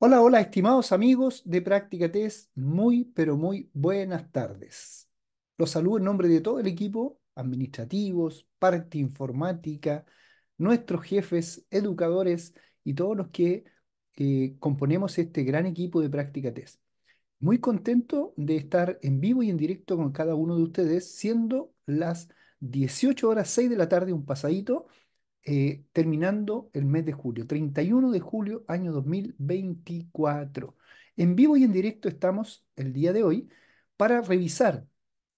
Hola, hola, estimados amigos de Práctica Test, muy, pero muy buenas tardes. Los saludo en nombre de todo el equipo, administrativos, parte informática, nuestros jefes, educadores y todos los que componemos este gran equipo de Práctica Test. Muy contento de estar en vivo y en directo con cada uno de ustedes, siendo las 18:06 de la tarde, un pasadito, terminando el mes de julio, 31 de julio, año 2024. En vivo y en directo estamos el día de hoy para revisar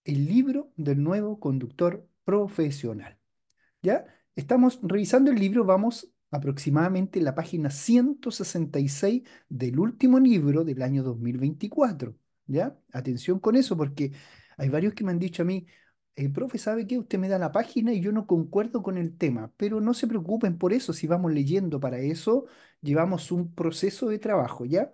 el libro del nuevo conductor profesional. ¿Ya? Estamos revisando el libro, vamos aproximadamente en la página 166 del último libro del año 2024. ¿Ya? Atención con eso, porque hay varios que me han dicho a mí: profe, ¿sabe qué? Usted me da la página y yo no concuerdo con el tema, pero no se preocupen por eso, si vamos leyendo para eso, llevamos un proceso de trabajo, ¿ya?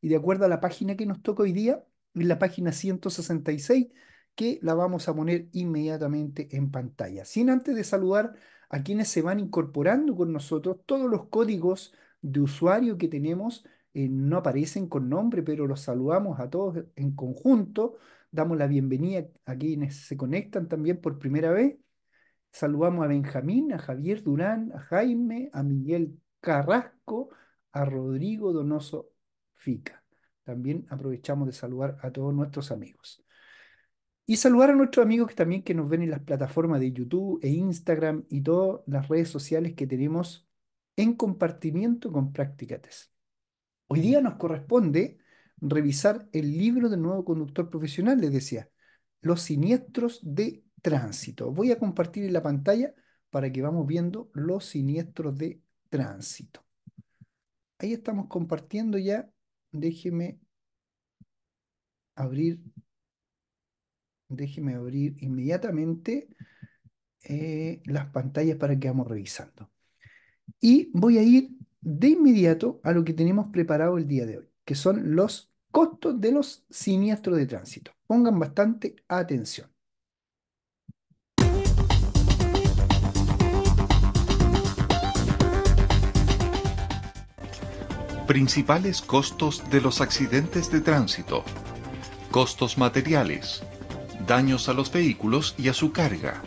Y de acuerdo a la página que nos toca hoy día, es la página 166, que la vamos a poner inmediatamente en pantalla. Sin antes de saludar a quienes se van incorporando con nosotros, todos los códigos de usuario que tenemos no aparecen con nombre, pero los saludamos a todos en conjunto. Damos la bienvenida a quienes se conectan también por primera vez. Saludamos a Benjamín, a Javier Durán, a Jaime, a Miguel Carrasco, a Rodrigo Donoso Fica. También aprovechamos de saludar a todos nuestros amigos. Y saludar a nuestros amigos que también que nos ven en las plataformas de YouTube e Instagram y todas las redes sociales que tenemos en compartimiento con PracticaTest. Hoy día nos corresponde revisar el libro del nuevo conductor profesional, les decía, los siniestros de tránsito. Voy a compartir en la pantalla para que vamos viendo los siniestros de tránsito. Ahí estamos compartiendo ya. Déjeme abrir inmediatamente las pantallas para que vamos revisando. Y voy a ir de inmediato a lo que tenemos preparado el día de hoy, que son los costos de los siniestros de tránsito. Pongan bastante atención. Principales costos de los accidentes de tránsito. Costos materiales. Daños a los vehículos y a su carga.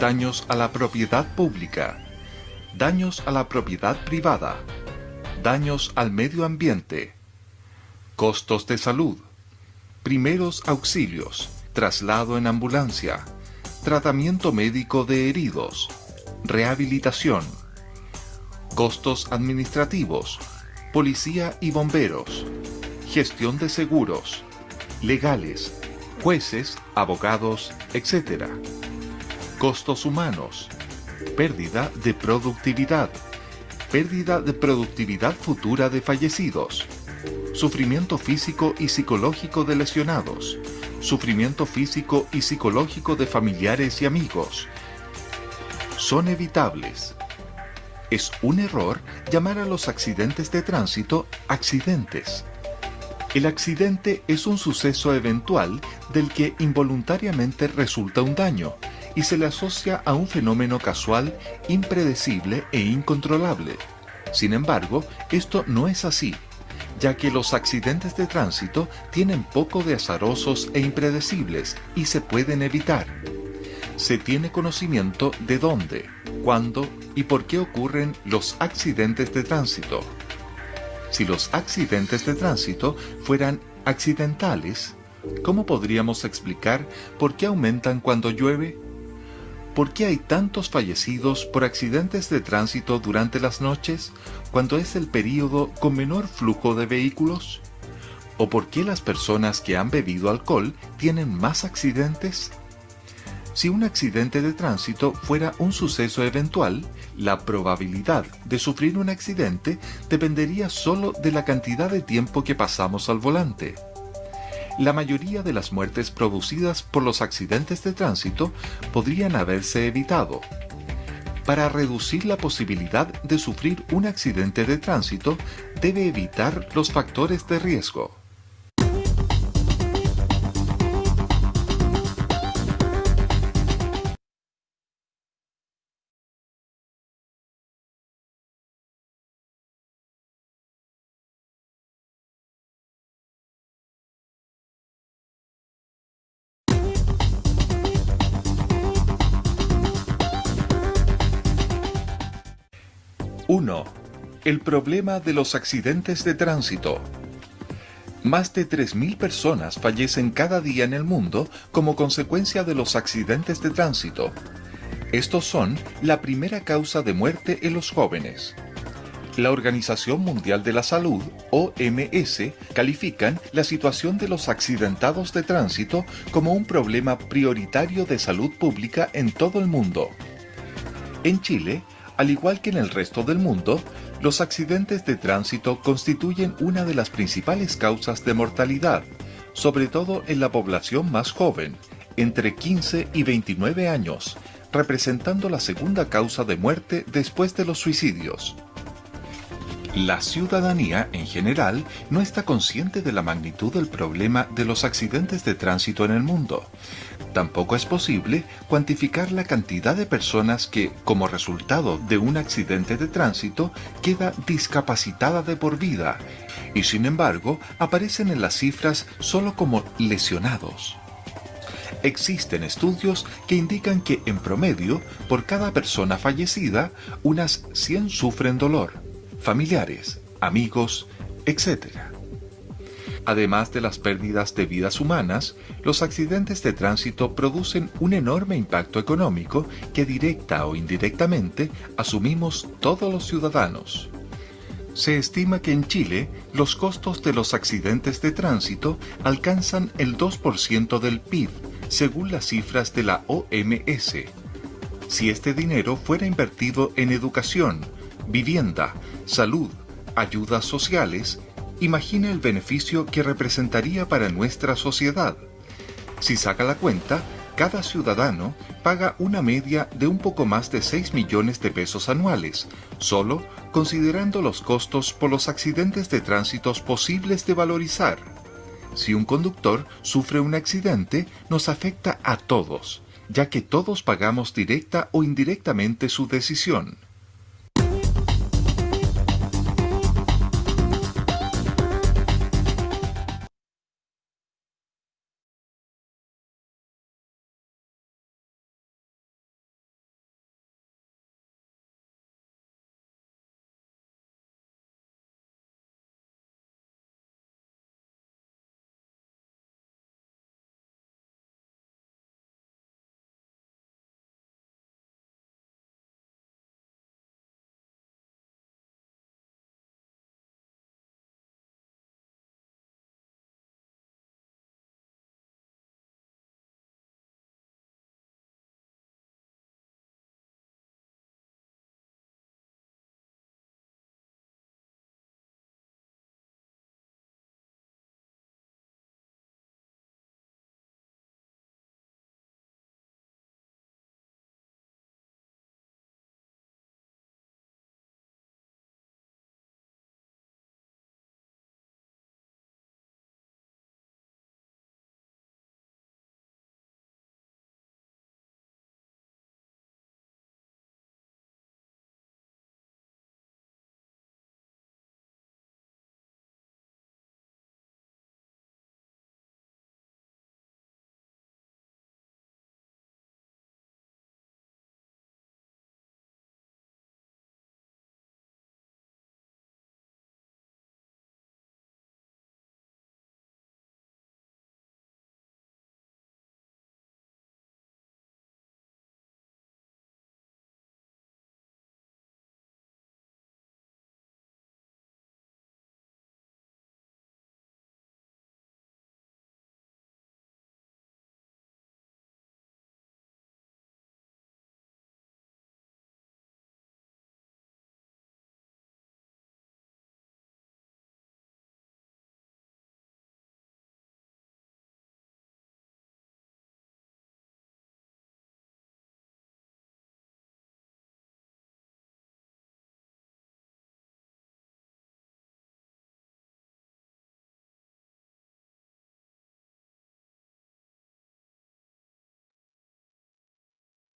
Daños a la propiedad pública. Daños a la propiedad privada. Daños al medio ambiente. Costos de salud, primeros auxilios, traslado en ambulancia, tratamiento médico de heridos, rehabilitación. Costos administrativos, policía y bomberos, gestión de seguros, legales, jueces, abogados, etc. Costos humanos, pérdida de productividad futura de fallecidos. Sufrimiento físico y psicológico de lesionados. Sufrimiento físico y psicológico de familiares y amigos. Son evitables. Es un error llamar a los accidentes de tránsito accidentes. El accidente es un suceso eventual del que involuntariamente resulta un daño y se le asocia a un fenómeno casual, impredecible e incontrolable. Sin embargo, esto no es así, ya que los accidentes de tránsito tienen poco de azarosos e impredecibles y se pueden evitar. Se tiene conocimiento de dónde, cuándo y por qué ocurren los accidentes de tránsito. Si los accidentes de tránsito fueran accidentales, ¿cómo podríamos explicar por qué aumentan cuando llueve? ¿Por qué hay tantos fallecidos por accidentes de tránsito durante las noches, cuando es el período con menor flujo de vehículos? ¿O por qué las personas que han bebido alcohol tienen más accidentes? Si un accidente de tránsito fuera un suceso eventual, la probabilidad de sufrir un accidente dependería solo de la cantidad de tiempo que pasamos al volante. La mayoría de las muertes producidas por los accidentes de tránsito podrían haberse evitado. Para reducir la posibilidad de sufrir un accidente de tránsito, debe evitar los factores de riesgo. 1. El problema de los accidentes de tránsito. Más de 3.000 personas fallecen cada día en el mundo como consecuencia de los accidentes de tránsito. Estos son la primera causa de muerte en los jóvenes. La Organización Mundial de la Salud, OMS, califican la situación de los accidentados de tránsito como un problema prioritario de salud pública en todo el mundo. En Chile, al igual que en el resto del mundo, los accidentes de tránsito constituyen una de las principales causas de mortalidad, sobre todo en la población más joven, entre 15 y 29 años, representando la segunda causa de muerte después de los suicidios. La ciudadanía, en general, no está consciente de la magnitud del problema de los accidentes de tránsito en el mundo. Tampoco es posible cuantificar la cantidad de personas que, como resultado de un accidente de tránsito, queda discapacitada de por vida y, sin embargo, aparecen en las cifras solo como lesionados. Existen estudios que indican que, en promedio, por cada persona fallecida, unas 100 sufren dolor. Familiares, amigos, etc. Además de las pérdidas de vidas humanas, los accidentes de tránsito producen un enorme impacto económico que directa o indirectamente asumimos todos los ciudadanos. Se estima que en Chile los costos de los accidentes de tránsito alcanzan el 2% del PIB, según las cifras de la OMS. Si este dinero fuera invertido en educación, vivienda, salud, ayudas sociales, imagina el beneficio que representaría para nuestra sociedad. Si saca la cuenta, cada ciudadano paga una media de un poco más de 6 millones de pesos anuales, solo considerando los costos por los accidentes de tránsito posibles de valorizar. Si un conductor sufre un accidente, nos afecta a todos, ya que todos pagamos directa o indirectamente su decisión.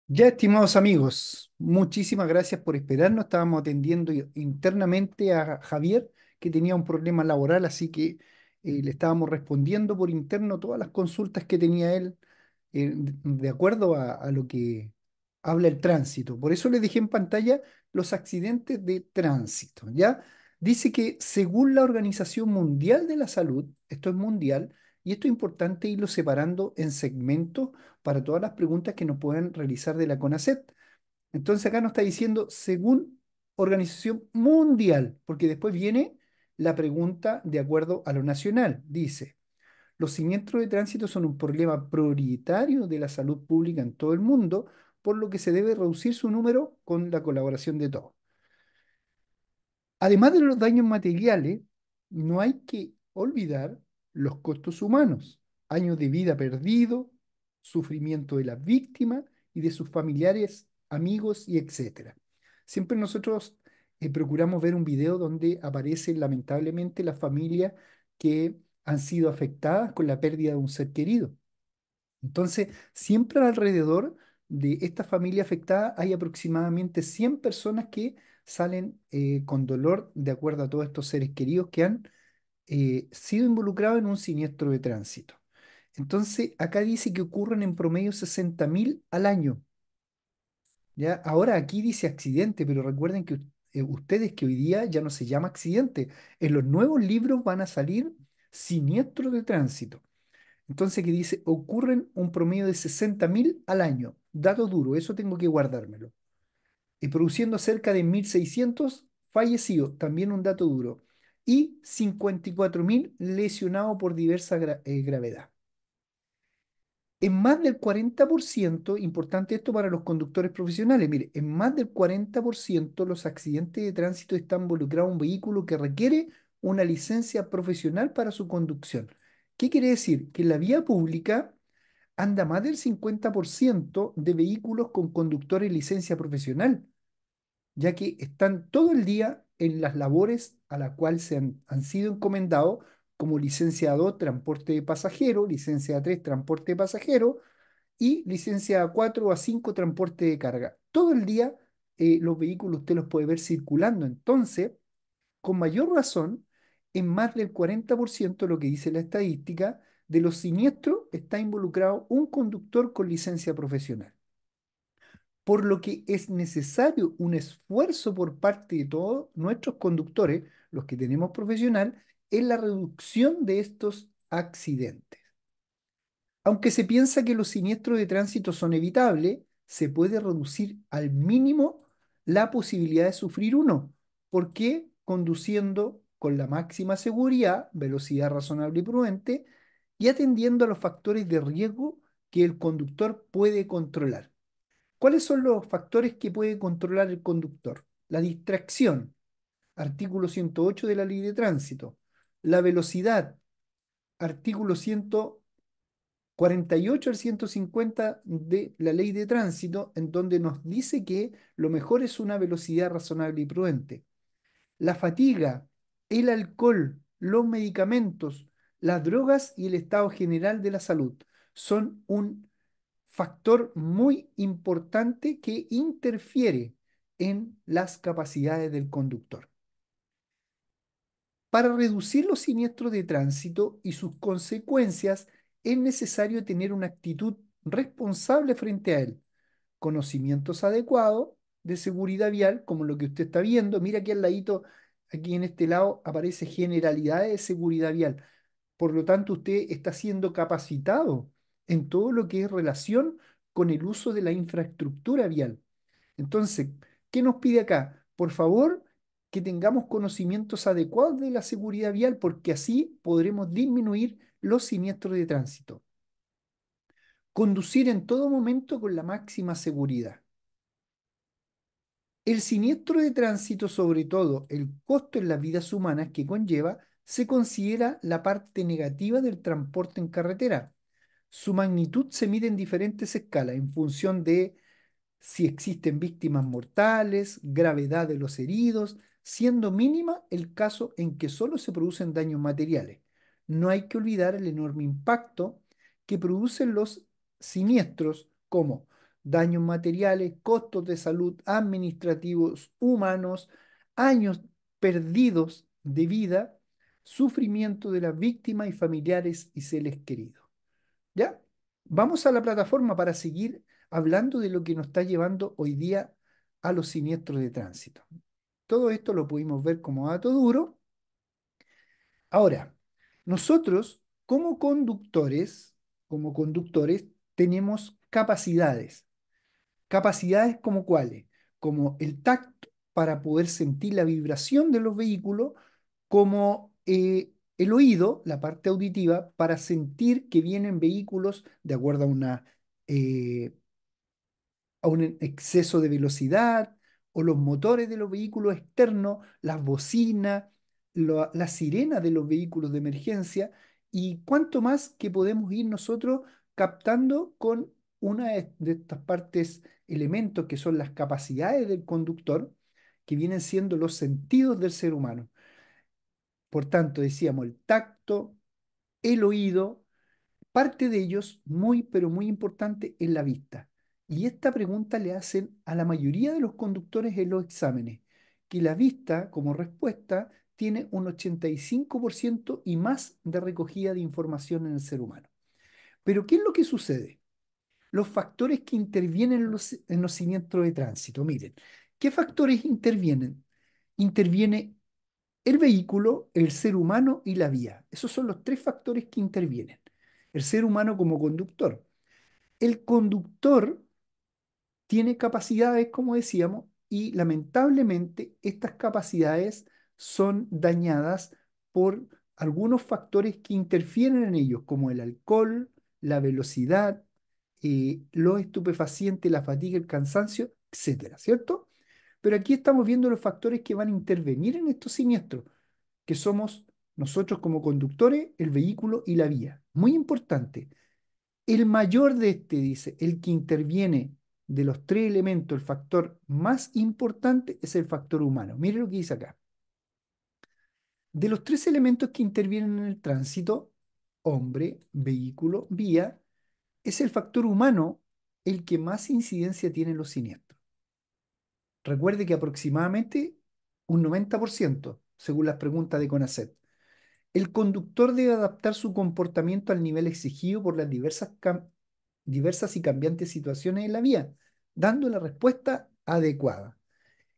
Ya, estimados amigos, muchísimas gracias por esperarnos. Estábamos atendiendo internamente a Javier, que tenía un problema laboral, así que le estábamos respondiendo por interno todas las consultas que tenía él de acuerdo a lo que habla el tránsito. Por eso les dejé en pantalla los accidentes de tránsito, ¿ya? Dice que según la Organización Mundial de la Salud, esto es mundial, y esto es importante irlo separando en segmentos para todas las preguntas que nos puedan realizar de la CONASET. Entonces acá nos está diciendo según Organización Mundial, porque después viene la pregunta de acuerdo a lo nacional. Dice, los siniestros de tránsito son un problema prioritario de la salud pública en todo el mundo, por lo que se debe reducir su número con la colaboración de todos. Además de los daños materiales, no hay que olvidar los costos humanos, años de vida perdido, sufrimiento de las víctimas y de sus familiares, amigos y etc. Siempre nosotros procuramos ver un video donde aparecen lamentablemente las familias que han sido afectadas con la pérdida de un ser querido. Entonces, siempre alrededor de esta familia afectada hay aproximadamente 100 personas que salen con dolor de acuerdo a todos estos seres queridos que han sido involucrados en un siniestro de tránsito. Entonces, acá dice que ocurren en promedio 60.000 al año. ¿Ya? Ahora aquí dice accidente, pero recuerden que ustedes que hoy día ya no se llama accidente. En los nuevos libros van a salir siniestros de tránsito. Entonces, que dice, ocurren un promedio de 60.000 al año. Dato duro, eso tengo que guardármelo. Y produciendo cerca de 1.600 fallecidos, también un dato duro. Y 54.000 lesionados por diversa gravedad. En más del 40%, importante esto para los conductores profesionales, mire, en más del 40% los accidentes de tránsito están involucrados en un vehículo que requiere una licencia profesional para su conducción. ¿Qué quiere decir? Que en la vía pública anda más del 50% de vehículos con conductores licencia profesional, ya que están todo el día en las labores a las cuales se han sido encomendados, como licencia A2, transporte de pasajeros, licencia A3, transporte de pasajeros, y licencia A4 o A5, transporte de carga. Todo el día los vehículos usted los puede ver circulando. Entonces, con mayor razón, en más del 40%, lo que dice la estadística, de los siniestros está involucrado un conductor con licencia profesional. Por lo que es necesario un esfuerzo por parte de todos nuestros conductores, los que tenemos profesional, en la reducción de estos accidentes. Aunque se piensa que los siniestros de tránsito son evitables, se puede reducir al mínimo la posibilidad de sufrir uno. ¿Por qué? Conduciendo con la máxima seguridad, velocidad razonable y prudente, y atendiendo a los factores de riesgo que el conductor puede controlar. ¿Cuáles son los factores que puede controlar el conductor? La distracción, artículo 108 de la Ley de Tránsito. La velocidad, artículo 148 al 150 de la Ley de Tránsito, en donde nos dice que lo mejor es una velocidad razonable y prudente. La fatiga, el alcohol, los medicamentos, las drogas y el estado general de la salud son un factor muy importante que interfiere en las capacidades del conductor. Para reducir los siniestros de tránsito y sus consecuencias, es necesario tener una actitud responsable frente a él, conocimientos adecuados de seguridad vial, como lo que usted está viendo. Mira aquí al ladito, aquí en este lado aparece generalidades de seguridad vial. Por lo tanto, usted está siendo capacitado en todo lo que es relación con el uso de la infraestructura vial. Entonces, ¿qué nos pide acá? Por favor, que tengamos conocimientos adecuados de la seguridad vial, porque así podremos disminuir los siniestros de tránsito. Conducir en todo momento con la máxima seguridad. El siniestro de tránsito, sobre todo el costo en las vidas humanas que conlleva, se considera la parte negativa del transporte en carretera. Su magnitud se mide en diferentes escalas en función de si existen víctimas mortales, gravedad de los heridos, siendo mínima el caso en que solo se producen daños materiales. No hay que olvidar el enorme impacto que producen los siniestros como daños materiales, costos de salud, administrativos, humanos, años perdidos de vida, sufrimiento de las víctimas y familiares y seres queridos. ¿Ya? Vamos a la plataforma para seguir hablando de lo que nos está llevando hoy día a los siniestros de tránsito. Todo esto lo pudimos ver como dato duro. Ahora, nosotros como conductores tenemos capacidades. ¿Capacidades como cuáles? Como el tacto para poder sentir la vibración de los vehículos, como el oído, la parte auditiva, para sentir que vienen vehículos de acuerdo a un exceso de velocidad, o los motores de los vehículos externos, las bocinas, las sirenas de los vehículos de emergencia, y cuánto más que podemos ir nosotros captando con una de estas partes, elementos que son las capacidades del conductor, que vienen siendo los sentidos del ser humano. Por tanto, decíamos, el tacto, el oído, parte de ellos muy, pero muy importante es la vista. Y esta pregunta le hacen a la mayoría de los conductores en los exámenes, que la vista como respuesta tiene un 85% y más de recogida de información en el ser humano. Pero ¿qué es lo que sucede? Los factores que intervienen en los siniestros de tránsito. Miren, ¿qué factores intervienen? Interviene el vehículo, el ser humano y la vía. Esos son los tres factores que intervienen. El ser humano como conductor. El conductor tiene capacidades, como decíamos, y lamentablemente estas capacidades son dañadas por algunos factores que interfieren en ellos, como el alcohol, la velocidad, los estupefacientes, la fatiga, el cansancio, etcétera, ¿cierto? Pero aquí estamos viendo los factores que van a intervenir en estos siniestros, que somos nosotros como conductores, el vehículo y la vía. Muy importante. El mayor de este, dice, el que interviene de los tres elementos, el factor más importante es el factor humano. Mire lo que dice acá. De los tres elementos que intervienen en el tránsito, hombre, vehículo, vía, es el factor humano el que más incidencia tiene en los siniestros. Recuerde que aproximadamente un 90%, según las preguntas de CONASET. El conductor debe adaptar su comportamiento al nivel exigido por las diversas y cambiantes situaciones en la vía, dando la respuesta adecuada.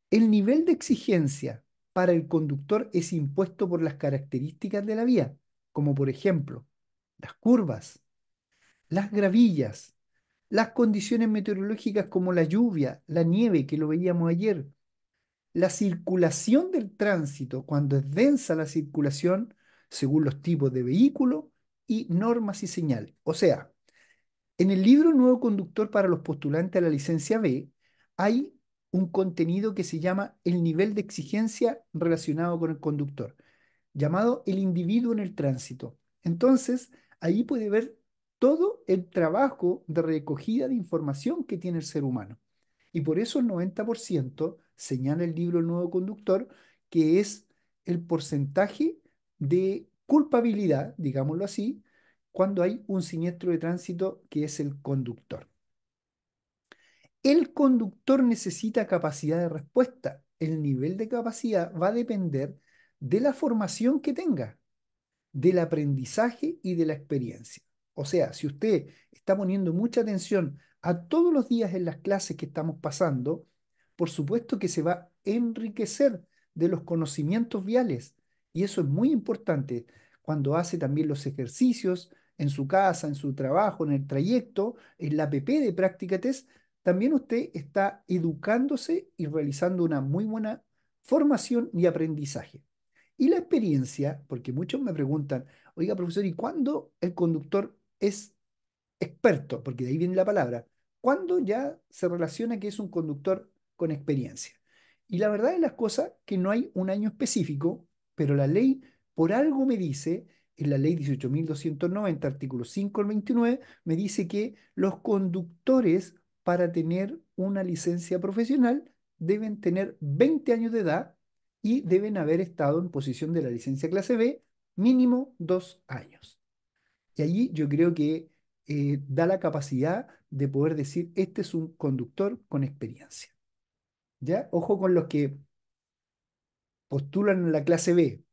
El nivel de exigencia para el conductor es impuesto por las características de la vía, como por ejemplo, las curvas, las gravillas, las condiciones meteorológicas como la lluvia, la nieve, que lo veíamos ayer, la circulación del tránsito, cuando es densa la circulación, según los tipos de vehículo, y normas y señales. O sea, en el libro Nuevo Conductor para los postulantes a la licencia B, hay un contenido que se llama el nivel de exigencia relacionado con el conductor, llamado el individuo en el tránsito. Entonces, ahí puede ver todo el trabajo de recogida de información que tiene el ser humano. Y por eso el 90% señala el libro Nuevo Conductor, que es el porcentaje de culpabilidad, digámoslo así, cuando hay un siniestro de tránsito que es el conductor. El conductor necesita capacidad de respuesta. El nivel de capacidad va a depender de la formación que tenga, del aprendizaje y de la experiencia. O sea, si usted está poniendo mucha atención a todos los días en las clases que estamos pasando, por supuesto que se va a enriquecer de los conocimientos viales. Y eso es muy importante cuando hace también los ejercicios en su casa, en su trabajo, en el trayecto, en la app de Práctica Test. También usted está educándose y realizando una muy buena formación y aprendizaje. Y la experiencia, porque muchos me preguntan, oiga profesor, ¿y cuándo el conductor es experto? Porque de ahí viene la palabra. ¿Cuándo ya se relaciona que es un conductor con experiencia? Y la verdad de las cosas que no hay un año específico, pero la ley por algo me dice, en la ley 18.290, artículo 5 al 29, me dice que los conductores, para tener una licencia profesional, deben tener 20 años de edad y deben haber estado en posición de la licencia clase B mínimo 2 años. Y allí yo creo que da la capacidad de poder decir, este es un conductor con experiencia. ¿Ya? Ojo con los que postulan la clase B.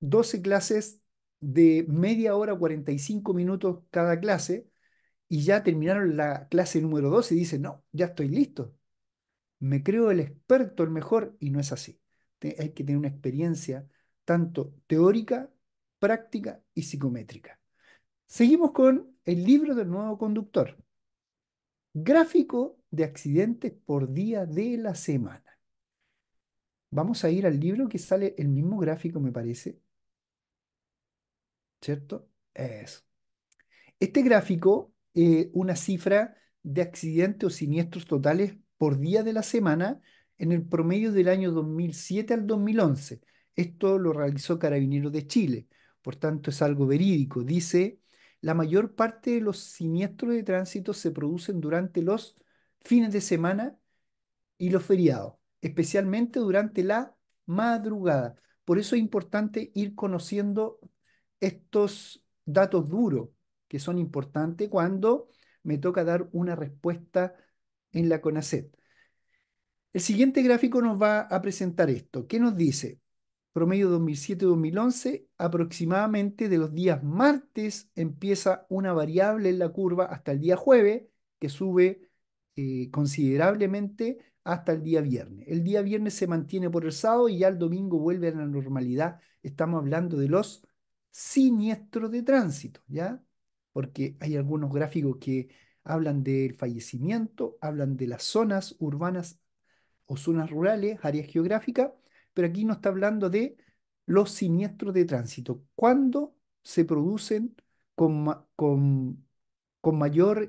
12 clases de media hora, 45 minutos cada clase, y ya terminaron la clase número 12 y dicen, no, ya estoy listo, me creo el experto, el mejor, y no es así. Hay que tener una experiencia tanto teórica, práctica y psicométrica. Seguimos con el libro del nuevo conductor. Gráfico de accidentes por día de la semana. Vamos a ir al libro que sale el mismo gráfico, me parece. ¿Cierto? Eso. Este gráfico, una cifra de accidentes o siniestros totales por día de la semana en el promedio del año 2007 al 2011. Esto lo realizó Carabineros de Chile, por tanto es algo verídico. Dice, la mayor parte de los siniestros de tránsito se producen durante los fines de semana y los feriados, especialmente durante la madrugada. Por eso es importante ir conociendo estos datos duros, que son importantes cuando me toca dar una respuesta en la CONASET. El siguiente gráfico nos va a presentar esto. ¿Qué nos dice? Promedio 2007-2011, aproximadamente de los días martes empieza una variable en la curva hasta el día jueves, que sube considerablemente hasta el día viernes. El día viernes se mantiene por el sábado y ya el domingo vuelve a la normalidad. Estamos hablando de los siniestros de tránsito, ¿ya? Porque hay algunos gráficos que hablan del fallecimiento, hablan de las zonas urbanas o zonas rurales, áreas geográficas, pero aquí no está hablando de los siniestros de tránsito. ¿Cuándo se producen con mayor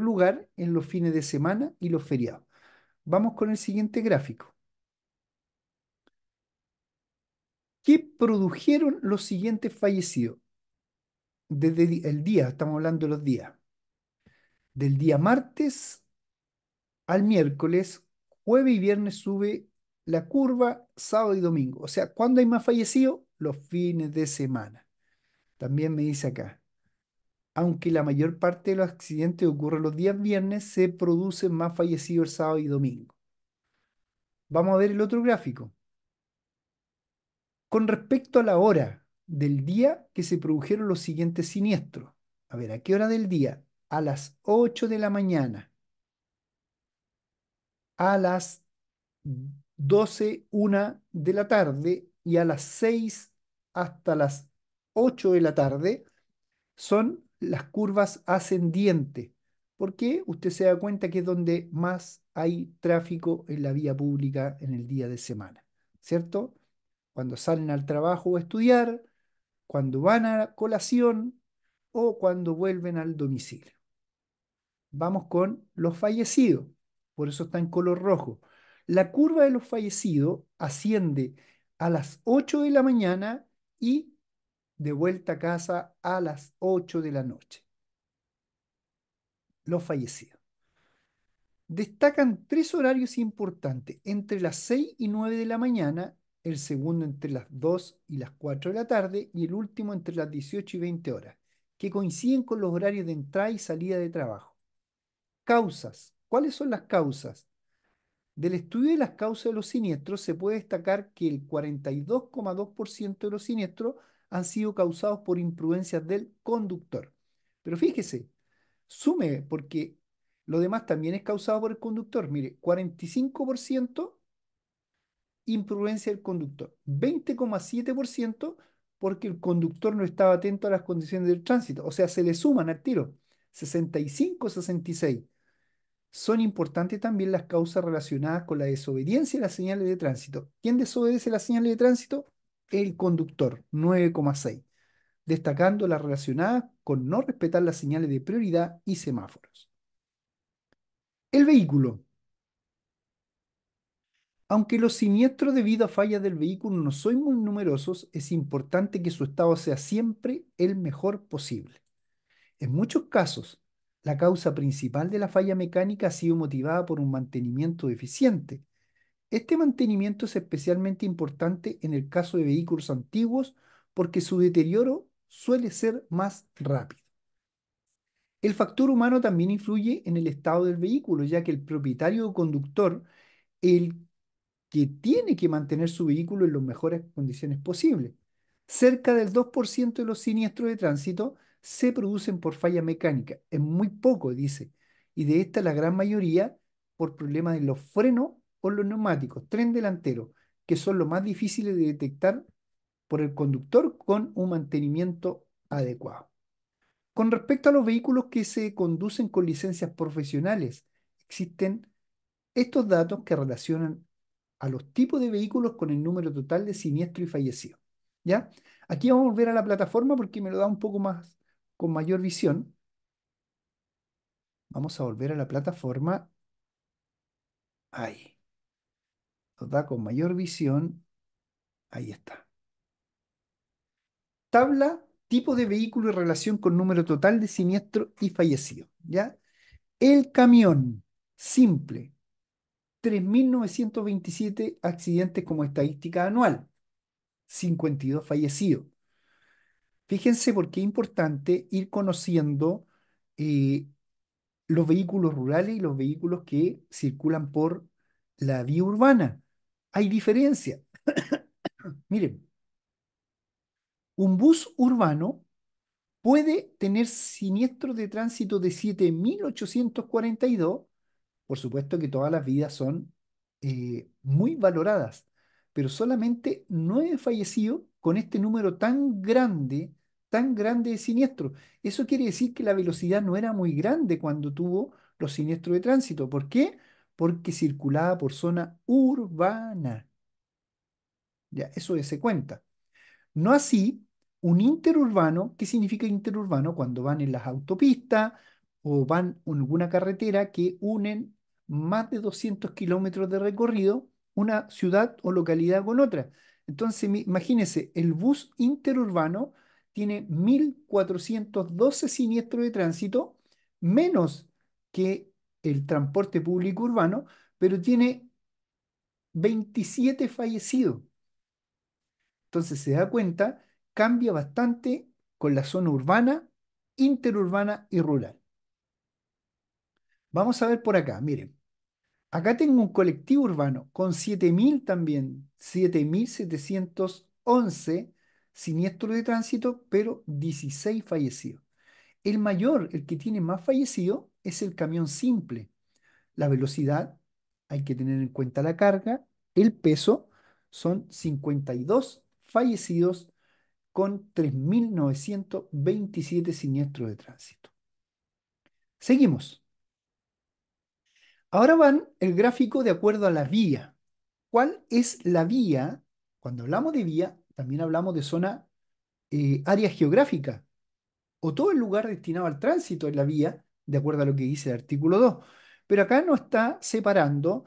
lugar? En los fines de semana y los feriados. Vamos con el siguiente gráfico. ¿Qué produjeron los siguientes fallecidos? Desde el día, estamos hablando de los días. Del día martes al miércoles, jueves y viernes sube la curva, sábado y domingo. O sea, ¿cuándo hay más fallecidos? Los fines de semana. También me dice acá, aunque la mayor parte de los accidentes ocurren los días viernes, se producen más fallecidos el sábado y domingo. Vamos a ver el otro gráfico. Con respecto a la hora del día que se produjeron los siguientes siniestros. A ver, ¿a qué hora del día? A las 8 de la mañana. A las 12, 1 de la tarde y a las 6 hasta las 8 de la tarde son las curvas ascendientes. ¿Por qué? Usted se da cuenta que es donde más hay tráfico en la vía pública en el día de semana, ¿cierto? Cuando salen al trabajo o a estudiar, cuando van a colación o cuando vuelven al domicilio. Vamos con los fallecidos. Por eso está en color rojo. La curva de los fallecidos asciende a las 8 de la mañana y de vuelta a casa a las 8 de la noche. Los fallecidos. Destacan tres horarios importantes, entre las 6 y 9 de la mañana, el segundo entre las 2 y las 4 de la tarde y el último entre las 18 y 20 horas, que coinciden con los horarios de entrada y salida de trabajo. Causas. ¿Cuáles son las causas? Del estudio de las causas de los siniestros se puede destacar que el 42,2% de los siniestros han sido causados por imprudencias del conductor. Pero fíjese, sume, porque lo demás también es causado por el conductor. Mire, 45% imprudencia del conductor, 20,7% porque el conductor no estaba atento a las condiciones del tránsito. O sea, se le suman al tiro, 65, 66. Son importantes también las causas relacionadas con la desobediencia a las señales de tránsito. ¿Quién desobedece las señales de tránsito? El conductor, 9,6, destacando las relacionadas con no respetar las señales de prioridad y semáforos. El vehículo. Aunque los siniestros debido a fallas del vehículo no son muy numerosos, es importante que su estado sea siempre el mejor posible. En muchos casos, la causa principal de la falla mecánica ha sido motivada por un mantenimiento deficiente. Este mantenimiento es especialmente importante en el caso de vehículos antiguos porque su deterioro suele ser más rápido. El factor humano también influye en el estado del vehículo, ya que el propietario o conductor, el que tiene que mantener su vehículo en las mejores condiciones posibles. Cerca del 2% de los siniestros de tránsito se producen por falla mecánica. Es muy poco, dice, y de esta la gran mayoría por problemas en los frenos o los neumáticos, tren delantero, que son los más difíciles de detectar por el conductor con un mantenimiento adecuado. Con respecto a los vehículos que se conducen con licencias profesionales, existen estos datos que relacionan a los tipos de vehículos con el número total de siniestros y fallecidos. ¿Ya? Aquí vamos a volver a la plataforma porque me lo da un poco más, con mayor visión. Vamos a volver a la plataforma. Ahí. Nos da con mayor visión. Ahí está. Tabla, tipo de vehículo y relación con número total de siniestro y fallecido. ¿Ya? El camión, simple. 3.927 accidentes como estadística anual. 52 fallecidos. Fíjense por qué es importante ir conociendo los vehículos rurales y los vehículos que circulan por la vía urbana. Hay diferencia. Miren, un bus urbano puede tener siniestros de tránsito de 7.842. Por supuesto que todas las vidas son muy valoradas, pero solamente 9 fallecidos con este número tan grande de siniestros. Eso quiere decir que la velocidad no era muy grande cuando tuvo los siniestros de tránsito. ¿Por qué? Porque circulaba por zona urbana. Ya, eso se cuenta. No así, un interurbano. ¿Qué significa interurbano? Cuando van en las autopistas o van en alguna carretera que unen más de 200 kilómetros de recorrido una ciudad o localidad con otra. Entonces, imagínense, el bus interurbano tiene 1.412 siniestros de tránsito, menos que el transporte público urbano, pero tiene 27 fallecidos. Entonces, se da cuenta, cambia bastante con la zona urbana, interurbana y rural. Vamos a ver por acá, miren. Acá tengo un colectivo urbano con 7.000 también, 7.711 siniestros de tránsito, pero 16 fallecidos. El mayor, el que tiene más fallecidos, es el camión simple. La velocidad, hay que tener en cuenta la carga, el peso, son 52 fallecidos con 3.927 siniestros de tránsito. Seguimos. Ahora van el gráfico de acuerdo a la vía. ¿Cuál es la vía? Cuando hablamos de vía, también hablamos de zona, área geográfica, o todo el lugar destinado al tránsito en la vía, de acuerdo a lo que dice el artículo 2. Pero acá no está separando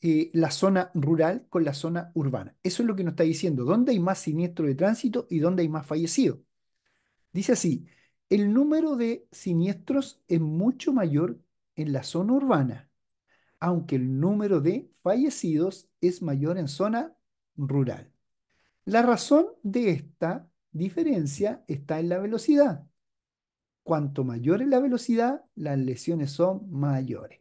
la zona rural con la zona urbana. Eso es lo que nos está diciendo, dónde hay más siniestros de tránsito y dónde hay más fallecidos. Dice así, el número de siniestros es mucho mayor en la zona urbana, aunque el número de fallecidos es mayor en zona rural. La razón de esta diferencia está en la velocidad. Cuanto mayor es la velocidad, las lesiones son mayores.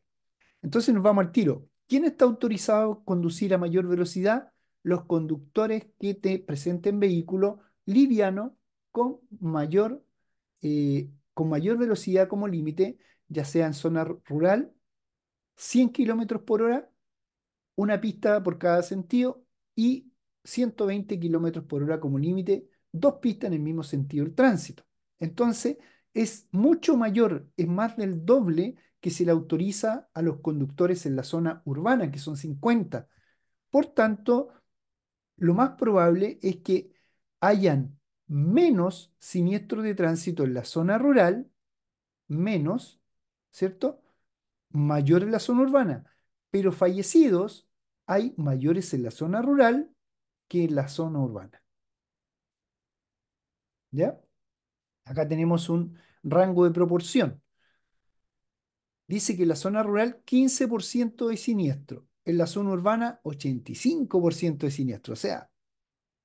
Entonces nos vamos al tiro. ¿Quién está autorizado a conducir a mayor velocidad? Los conductores que te presenten vehículo liviano con mayor velocidad como límite, ya sea en zona rural, 100 kilómetros por hora, una pista por cada sentido y 120 kilómetros por hora como límite, 2 pistas en el mismo sentido del tránsito. Entonces, es mucho mayor, es más del doble que se le autoriza a los conductores en la zona urbana, que son 50. Por tanto, lo más probable es que hayan menos siniestros de tránsito en la zona rural, menos, ¿cierto?, mayor en la zona urbana, pero fallecidos hay mayores en la zona rural que en la zona urbana. ¿Ya? Acá tenemos un rango de proporción. Dice que en la zona rural 15% de siniestro, en la zona urbana 85% de siniestro, o sea,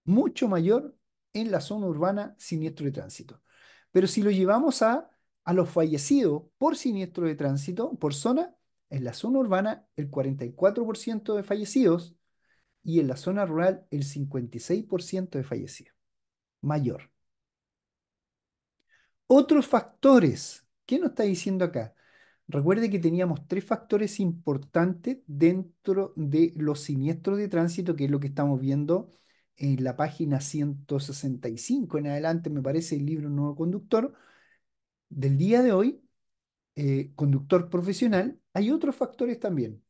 mucho mayor en la zona urbana siniestro de tránsito. Pero si lo llevamos a los fallecidos por siniestro de tránsito, por zona, en la zona urbana el 44% de fallecidos y en la zona rural el 56% de fallecidos. Mayor. Otros factores. ¿Qué nos está diciendo acá? Recuerde que teníamos tres factores importantes dentro de los siniestros de tránsito, que es lo que estamos viendo en la página 165 en adelante, me parece, el libro Nuevo Conductor del día de hoy, conductor profesional. Hay otros factores también.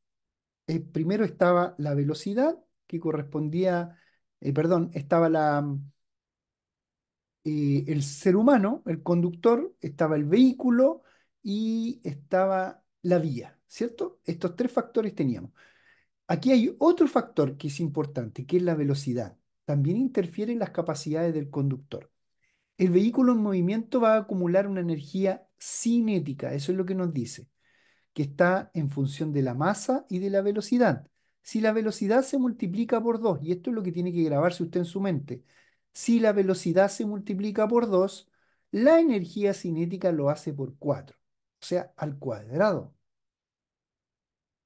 Primero estaba la velocidad, que correspondía, estaba el ser humano, el conductor, estaba el vehículo, y estaba la vía, ¿cierto? Estos tres factores teníamos. Aquí hay otro factor que es importante, que es la velocidad. También interfieren las capacidades del conductor. El vehículo en movimiento va a acumular una energía cinética, eso es lo que nos dice, que está en función de la masa y de la velocidad. Si la velocidad se multiplica por 2, y esto es lo que tiene que grabarse usted en su mente, si la velocidad se multiplica por 2, la energía cinética lo hace por 4. O sea, al cuadrado.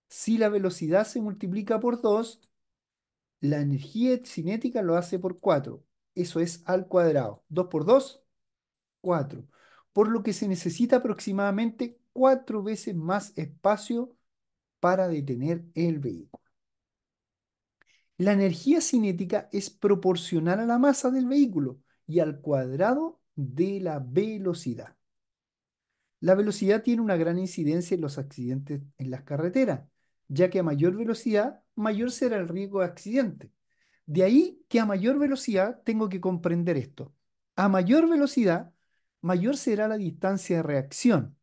Si la velocidad se multiplica por 2, la energía cinética lo hace por 4. Eso es al cuadrado. 2 por 2, 4. Por lo que se necesita aproximadamente 4 veces más espacio para detener el vehículo. La energía cinética es proporcional a la masa del vehículo y al cuadrado de la velocidad. La velocidad tiene una gran incidencia en los accidentes en las carreteras, ya que a mayor velocidad, mayor será el riesgo de accidente. De ahí que a mayor velocidad tengo que comprender esto. A mayor velocidad, mayor será la distancia de reacción.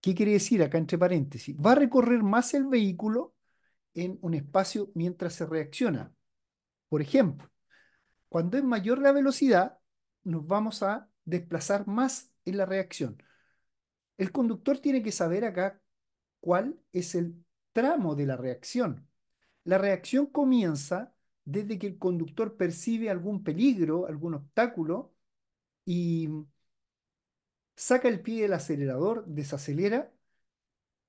¿Qué quiere decir acá entre paréntesis? Va a recorrer más el vehículo en un espacio mientras se reacciona. Por ejemplo, cuando es mayor la velocidad, nos vamos a desplazar más en la reacción. El conductor tiene que saber acá cuál es el tramo de la reacción. La reacción comienza desde que el conductor percibe algún peligro, algún obstáculo, y saca el pie del acelerador, desacelera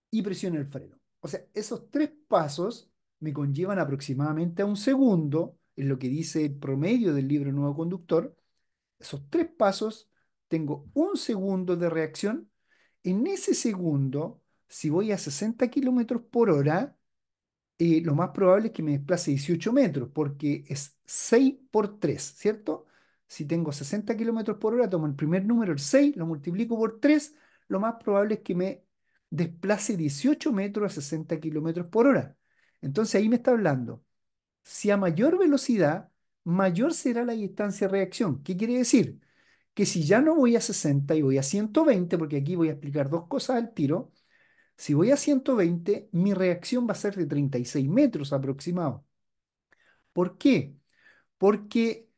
y presiona el freno. O sea, esos tres pasos me conllevan aproximadamente a un segundo, es lo que dice el promedio del libro Nuevo Conductor. Esos tres pasos, tengo un segundo de reacción. En ese segundo, si voy a 60 kilómetros por hora, lo más probable es que me desplace 18 metros, porque es 6 por 3, ¿cierto? Si tengo 60 kilómetros por hora, tomo el primer número, el 6, lo multiplico por 3, lo más probable es que me desplace 18 metros a 60 kilómetros por hora. Entonces ahí me está hablando. Si a mayor velocidad, mayor será la distancia de reacción. ¿Qué quiere decir? Que si ya no voy a 60 y voy a 120, porque aquí voy a explicar dos cosas al tiro, si voy a 120, mi reacción va a ser de 36 metros aproximado. ¿Por qué? Porque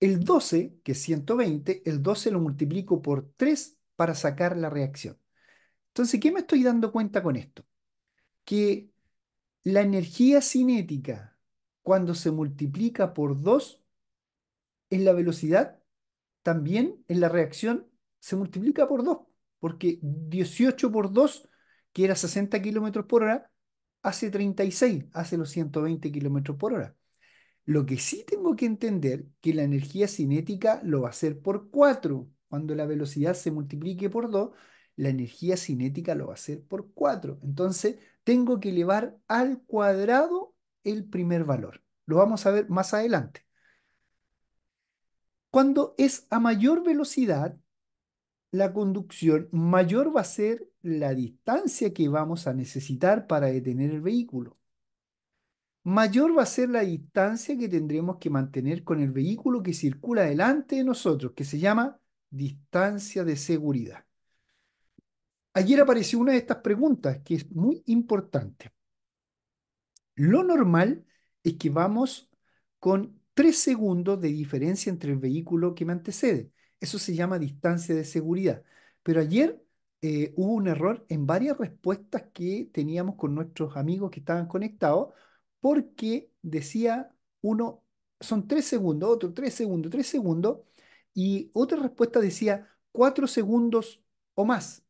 el 12, que es 120, el 12 lo multiplico por 3 para sacar la reacción. Entonces, ¿qué me estoy dando cuenta con esto? Que la energía cinética, cuando se multiplica por 2, es la velocidad. También en la reacción se multiplica por 2, porque 18 por 2, que era 60 kilómetros por hora, hace 36, hace los 120 kilómetros por hora. Lo que sí tengo que entender, que la energía cinética lo va a hacer por 4. Cuando la velocidad se multiplique por 2, la energía cinética lo va a hacer por 4. Entonces, tengo que elevar al cuadrado el primer valor. Lo vamos a ver más adelante. Cuando es a mayor velocidad, la conducción, mayor va a ser la distancia que vamos a necesitar para detener el vehículo. Mayor va a ser la distancia que tendremos que mantener con el vehículo que circula delante de nosotros, que se llama distancia de seguridad. Ayer apareció una de estas preguntas que es muy importante. Lo normal es que vamos con 3 segundos de diferencia entre el vehículo que me antecede. Eso se llama distancia de seguridad. Pero ayer hubo un error en varias respuestas que teníamos con nuestros amigos que estaban conectados, porque decía uno, son 3 segundos, otro 3 segundos, 3 segundos, y otra respuesta decía 4 segundos o más.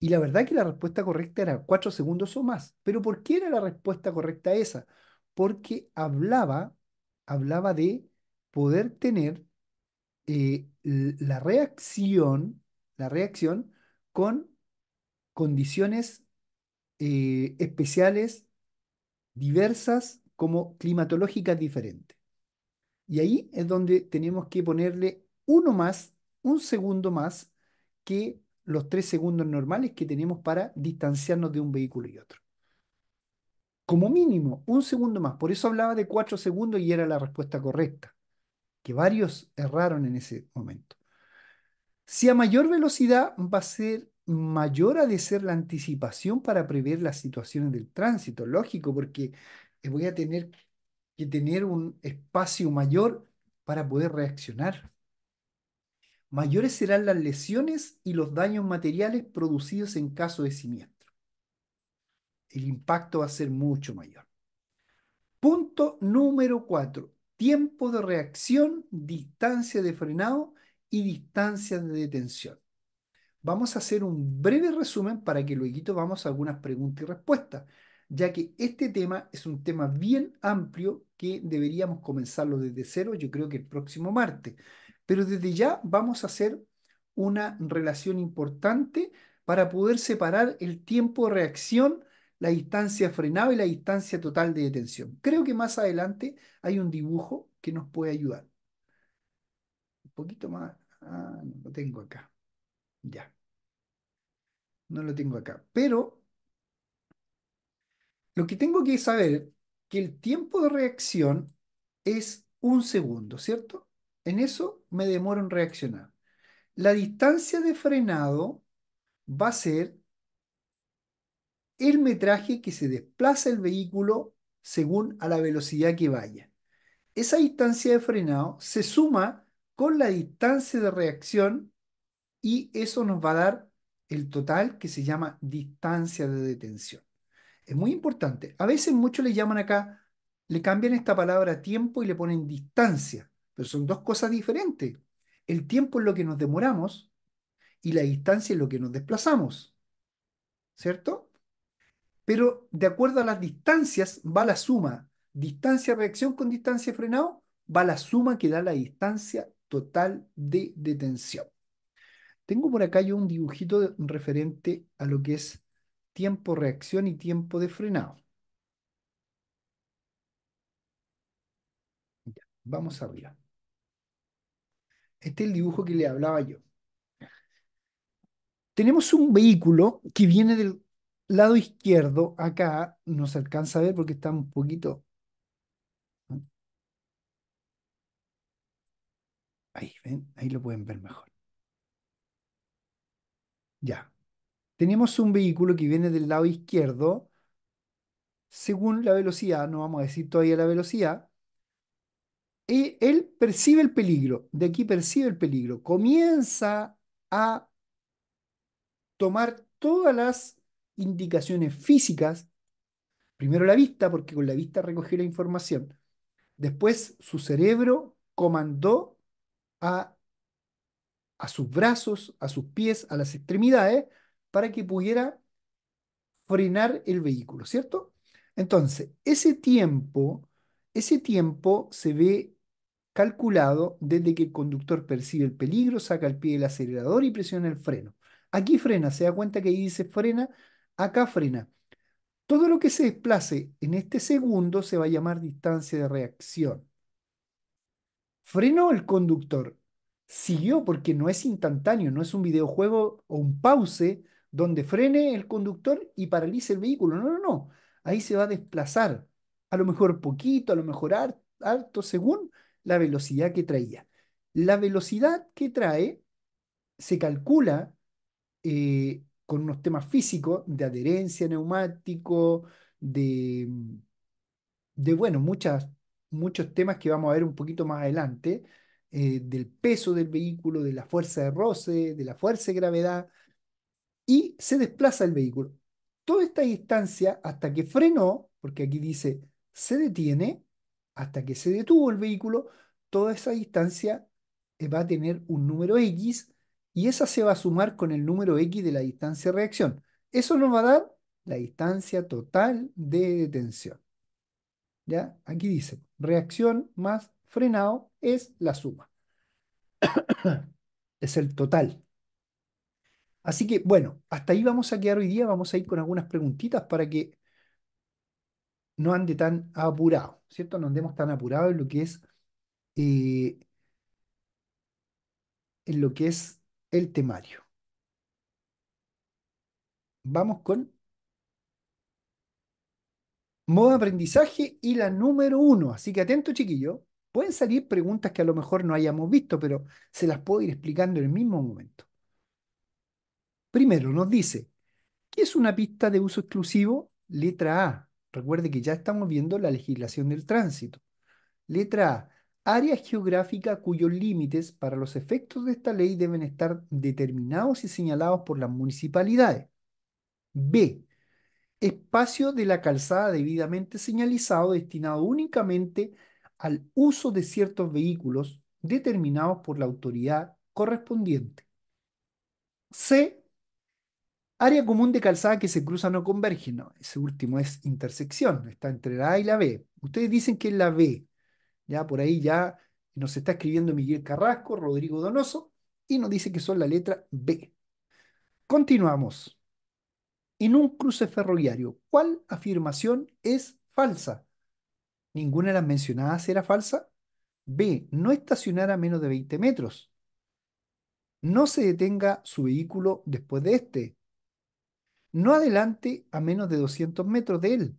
Y la verdad es que la respuesta correcta era 4 segundos o más. ¿Pero por qué era la respuesta correcta esa? Porque hablaba de poder tener la reacción con condiciones especiales, diversas, como climatológicas diferentes. Y ahí es donde tenemos que ponerle uno más, un segundo más, que los 3 segundos normales que tenemos para distanciarnos de un vehículo y otro. Como mínimo, un segundo más. Por eso hablaba de 4 segundos y era la respuesta correcta, que varios erraron en ese momento. Si a mayor velocidad va a ser mayor ha de ser la anticipación para prever las situaciones del tránsito. Lógico, porque voy a tener que tener un espacio mayor para poder reaccionar. Mayores serán las lesiones y los daños materiales producidos en caso de siniestro. El impacto va a ser mucho mayor. Punto número 4. Tiempo de reacción, distancia de frenado y distancia de detención. Vamos a hacer un breve resumen para que luego vamos a algunas preguntas y respuestas, ya que este tema es un tema bien amplio que deberíamos comenzarlo desde cero, yo creo que el próximo martes. Pero desde ya vamos a hacer una relación importante para poder separar el tiempo de reacción, la distancia frenada y la distancia total de detención. Creo que más adelante hay un dibujo que nos puede ayudar. Un poquito más. Ah, no lo tengo acá. Ya. No lo tengo acá. Pero lo que tengo que saber que el tiempo de reacción es 1 segundo, ¿cierto? En eso me demoro en reaccionar. La distancia de frenado va a ser el metraje que se desplaza el vehículo según a la velocidad que vaya. Esa distancia de frenado se suma con la distancia de reacción y eso nos va a dar el total que se llama distancia de detención. Es muy importante. A veces muchos le llaman acá, le cambian esta palabra a tiempo y le ponen distancia, pero son 2 cosas diferentes. El tiempo es lo que nos demoramos y la distancia es lo que nos desplazamos, ¿cierto? Pero de acuerdo a las distancias va la suma. Distancia reacción con distancia frenado va la suma que da la distancia total de detención. Tengo por acá yo un dibujito referente a lo que es tiempo reacción y tiempo de frenado. Ya, vamos arriba. Este es el dibujo que le hablaba yo. Tenemos un vehículo que viene del lado izquierdo. Acá no se alcanza a ver porque está un poquito... Ahí, ven, ahí lo pueden ver mejor. Ya. Tenemos un vehículo que viene del lado izquierdo, según la velocidad, no vamos a decir todavía la velocidad, y él percibe el peligro, de aquí percibe el peligro, comienza a tomar todas las indicaciones físicas, primero la vista, porque con la vista recogió la información, después su cerebro comandó a sus brazos, a sus pies, a las extremidades, para que pudiera frenar el vehículo, ¿cierto? Entonces, ese tiempo se ve calculado desde que el conductor percibe el peligro, saca el pie del acelerador y presiona el freno. Aquí frena, se da cuenta que ahí dice frena, acá frena. Todo lo que se desplace en este segundo se va a llamar distancia de reacción. Frenó el conductor, siguió porque no es instantáneo, no es un videojuego o un pause, donde frene el conductor y paralice el vehículo. No, no, no. Ahí se va a desplazar. A lo mejor poquito, a lo mejor harto, según la velocidad que traía. La velocidad que trae se calcula con unos temas físicos de adherencia neumático, bueno, muchos temas que vamos a ver un poquito más adelante, del peso del vehículo, de la fuerza de roce, de la fuerza de gravedad, y se desplaza el vehículo. Toda esta distancia hasta que frenó, porque aquí dice se detiene, hasta que se detuvo el vehículo, toda esa distancia va a tener un número X y esa se va a sumar con el número X de la distancia de reacción. Eso nos va a dar la distancia total de detención. ¿Ya? Aquí dice reacción más frenado es la suma. Es el total. Así que, bueno, hasta ahí vamos a quedar hoy día. Vamos a ir con algunas preguntitas para que no ande tan apurado, ¿cierto? No andemos tan apurado en lo que es el temario. Vamos con modo de aprendizaje y la número 1. Así que atento, chiquillo. Pueden salir preguntas que a lo mejor no hayamos visto, pero se las puedo ir explicando en el mismo momento. Primero, nos dice, ¿qué es una pista de uso exclusivo? Letra A. Recuerde que ya estamos viendo la legislación del tránsito. Letra A. Área geográfica cuyos límites para los efectos de esta ley deben estar determinados y señalados por las municipalidades. B. Espacio de la calzada debidamente señalizado destinado únicamente al uso de ciertos vehículos determinados por la autoridad correspondiente. C. Área común de calzada que se cruzan o convergen. No, ese último es intersección, está entre la A y la B. Ustedes dicen que es la B. Ya por ahí ya nos está escribiendo Miguel Carrasco, Rodrigo Donoso, y nos dice que son la letra B. Continuamos. En un cruce ferroviario, ¿cuál afirmación es falsa? Ninguna de las mencionadas era falsa. B. No estacionar a menos de 20 metros. No se detenga su vehículo después de este. No adelante a menos de 200 metros de él.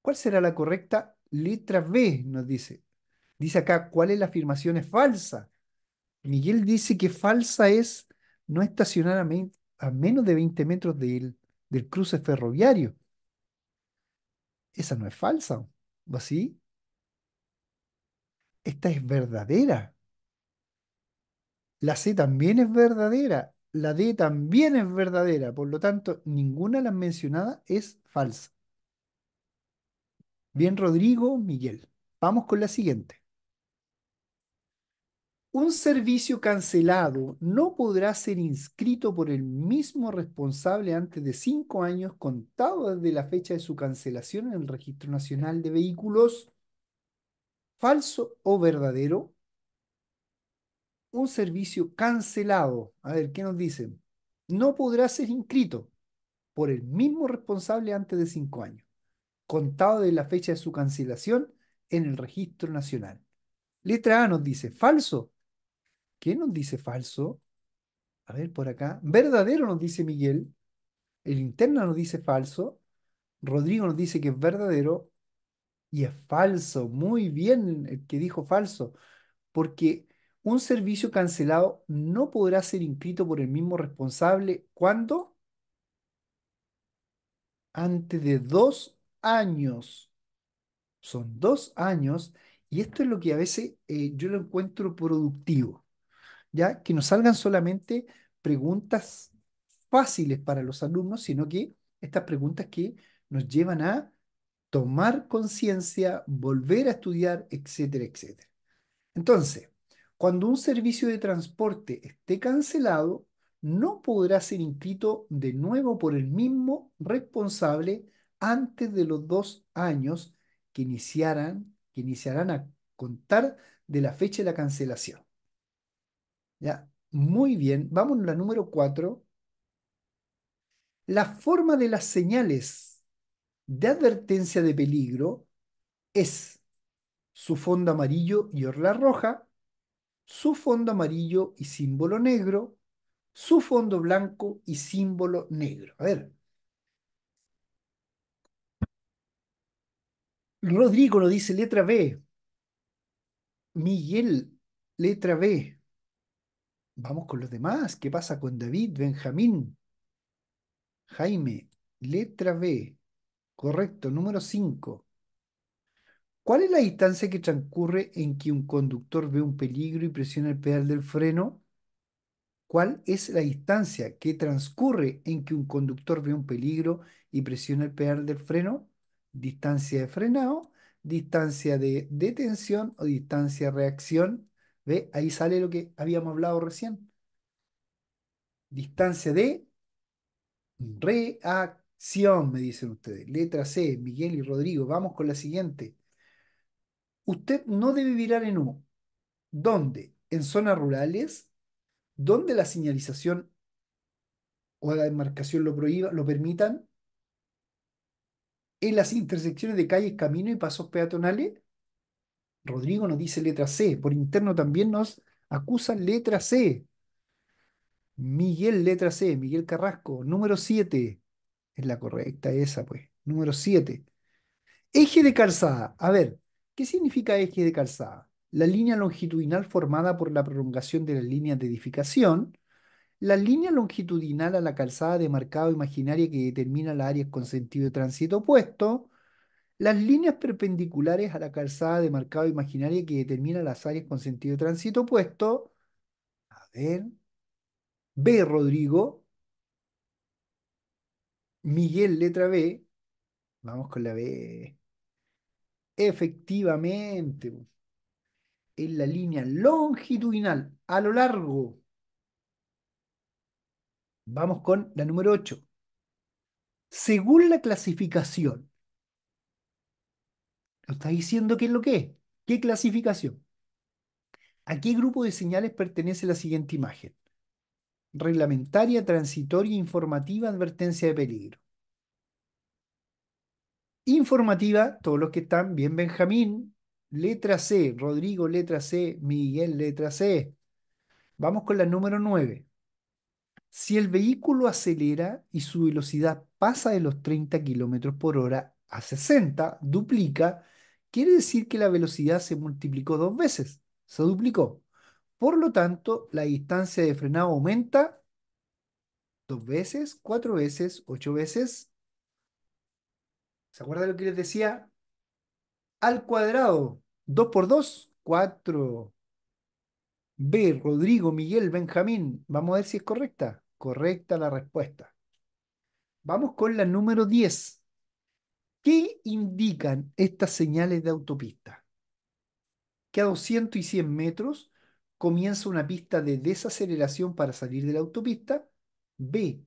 ¿Cuál será la correcta? Letra B, nos dice. Dice acá, ¿cuál es la afirmación es falsa? Miguel dice que falsa es no estacionar a menos de 20 metros del cruce ferroviario. Esa no es falsa, ¿o así? Esta es verdadera. La C también es verdadera. La D también es verdadera. Por lo tanto, ninguna de las mencionadas es falsa. Bien, Rodrigo, Miguel. Vamos con la siguiente. Un servicio cancelado no podrá ser inscrito por el mismo responsable antes de 5 años contados desde la fecha de su cancelación en el Registro Nacional de Vehículos. ¿Falso o verdadero? Un servicio cancelado. A ver, ¿qué nos dicen? No podrá ser inscrito por el mismo responsable antes de 5 años contado de la fecha de su cancelación en el Registro Nacional. Letra A nos dice falso. ¿Qué nos dice falso? A ver, por acá. Verdadero nos dice Miguel. El interna nos dice falso. Rodrigo nos dice que es verdadero. Y es falso. Muy bien el que dijo falso. Porque un servicio cancelado no podrá ser inscrito por el mismo responsable. ¿Cuándo? Antes de 2 años. Son 2 años. Y esto es lo que a veces yo lo encuentro productivo, ¿ya? Que no salgan solamente preguntas fáciles para los alumnos, sino que estas preguntas que nos llevan a tomar conciencia, volver a estudiar, etcétera, etcétera. Entonces, cuando un servicio de transporte esté cancelado, no podrá ser inscrito de nuevo por el mismo responsable antes de los 2 años que iniciarán a contar de la fecha de la cancelación. ¿Ya? Muy bien, vamos a la número 4. La forma de las señales de advertencia de peligro es su fondo amarillo y orla roja, su fondo amarillo y símbolo negro, su fondo blanco y símbolo negro. A ver. Rodrigo nos dice letra B. Miguel, letra B. Vamos con los demás. ¿Qué pasa con David, Benjamín? Jaime, letra B. Correcto, número 5. ¿Cuál es la distancia que transcurre en que un conductor ve un peligro y presiona el pedal del freno? ¿Cuál es la distancia que transcurre en que un conductor ve un peligro y presiona el pedal del freno? Distancia de frenado, distancia de detención o distancia de reacción. ¿Ve? Ahí sale lo que habíamos hablado recién. Distancia de reacción, me dicen ustedes. Letra C, Miguel y Rodrigo. Vamos con la siguiente. Usted no debe virar en U. ¿Dónde? En zonas rurales, donde la señalización o la demarcación lo prohíba, lo permitan, en las intersecciones de calles, caminos y pasos peatonales. Rodrigo nos dice letra C. Por interno también nos acusan letra C. Miguel, letra C. Miguel Carrasco, número 7. Es la correcta esa, pues. Número 7. Eje de calzada. A ver, ¿qué significa eje de calzada? La línea longitudinal formada por la prolongación de las líneas de edificación, la línea longitudinal a la calzada de marcado imaginaria que determina las áreas con sentido de tránsito opuesto, las líneas perpendiculares a la calzada de marcado imaginaria que determina las áreas con sentido de tránsito opuesto. A ver. B, Rodrigo. Miguel, letra B. Vamos con la B. Efectivamente. En la línea longitudinal a lo largo. Vamos con la número 8. Según la clasificación. Nos está diciendo qué es lo que es. ¿Qué clasificación? ¿A qué grupo de señales pertenece la siguiente imagen? Reglamentaria, transitoria, informativa, advertencia de peligro. Informativa, todos los que están, bien Benjamín, letra C, Rodrigo, letra C, Miguel, letra C. Vamos con la número 9. Si el vehículo acelera y su velocidad pasa de los 30 km por hora a 60, duplica, quiere decir que la velocidad se multiplicó dos veces, se duplicó. Por lo tanto, la distancia de frenado aumenta dos veces, cuatro veces, ocho veces. ¿Se acuerdan lo que les decía? Al cuadrado, 2 por 2, 4. B, Rodrigo, Miguel, Benjamín. Vamos a ver si es correcta. Correcta la respuesta. Vamos con la número 10. ¿Qué indican estas señales de autopista? Que a 200 y 100 metros comienza una pista de desaceleración para salir de la autopista. B,